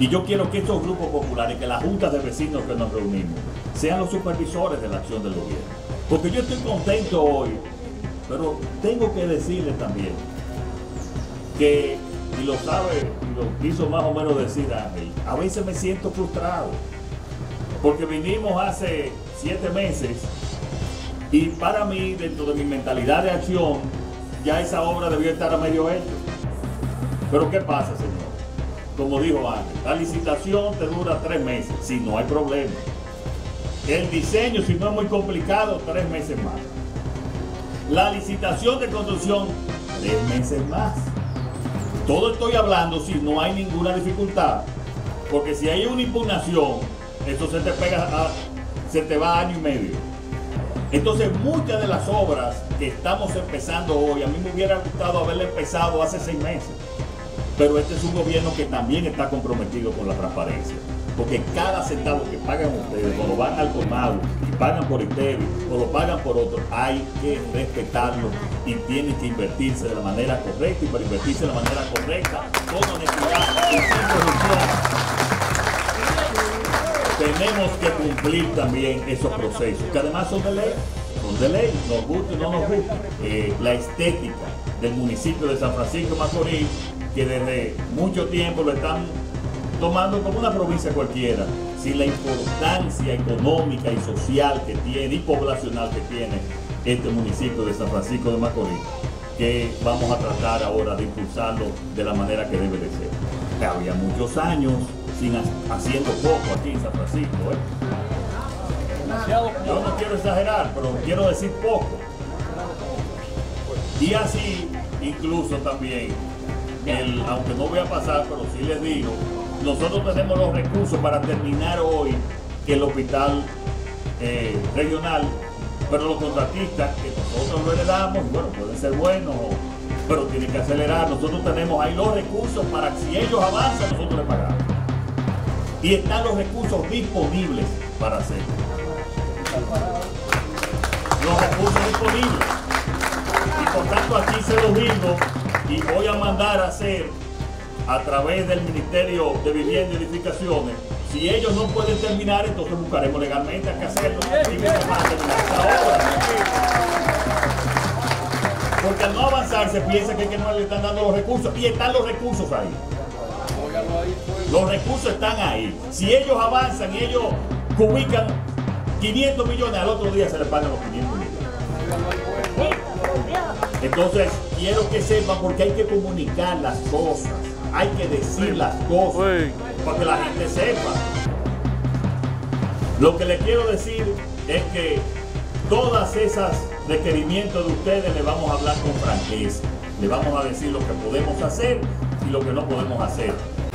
Y yo quiero que estos grupos populares, que las juntas de vecinos que nos reunimos, sean los supervisores de la acción del gobierno. Porque yo estoy contento hoy, pero tengo que decirles también que, y lo sabe, lo quiso más o menos decir Ángel, a veces me siento frustrado, porque vinimos hace 7 meses y para mí, dentro de mi mentalidad de acción, ya esa obra debió estar a medio hecho. Pero ¿qué pasa, señor? Como dijo antes, la licitación te dura 3 meses, si no hay problema. El diseño, si no es muy complicado, 3 meses más. La licitación de construcción, 3 meses más. Todo estoy hablando si no hay ninguna dificultad, porque si hay una impugnación, eso se te va año y medio. Entonces, muchas de las obras que estamos empezando hoy, a mí me hubiera gustado haberla empezado hace 6 meses. Pero este es un gobierno que también está comprometido con la transparencia, porque cada centavo que pagan ustedes, o lo van al colmado y pagan por ITEVI, o lo pagan por otro, hay que respetarlo y tiene que invertirse de la manera correcta, y para invertirse de la manera correcta, con honestidad y sin corrupción. Tenemos que cumplir también esos procesos, que además son de ley. Nos gusta o no nos gusta. La estética del municipio de San Francisco de Macorís, que desde mucho tiempo lo están tomando como una provincia cualquiera, sin la importancia económica y social que tiene y poblacional que tiene este municipio de San Francisco de Macorís, que vamos a tratar ahora de impulsarlo de la manera que debe de ser. Había muchos años haciendo poco aquí en San Francisco, Yo no quiero exagerar, pero quiero decir poco. Y así, incluso también, aunque no voy a pasar, pero sí les digo, nosotros tenemos los recursos para terminar hoy el hospital regional, pero los contratistas que nosotros lo heredamos, bueno, pueden ser buenos, pero tienen que acelerar. Nosotros tenemos ahí los recursos para que si ellos avanzan, nosotros les pagamos. Y están los recursos disponibles para hacerlo. Los recursos disponibles, y por tanto aquí se los digo, y voy a mandar a hacer a través del Ministerio de Vivienda y Edificaciones. Si ellos no pueden terminar, entonces buscaremos legalmente a qué hacerlo y que se van a terminar esta obra, porque al no avanzar se piensa que no le están dando los recursos, y están los recursos ahí. Los recursos están ahí. Si ellos avanzan y ellos ubican 500 millones, al otro día se les pagan los 500 millones. Entonces, quiero que sepan, porque hay que comunicar las cosas, hay que decir las cosas, para que la gente sepa. Lo que les quiero decir es que todas esas requerimientos de ustedes les vamos a hablar con franqueza. Les vamos a decir lo que podemos hacer y lo que no podemos hacer.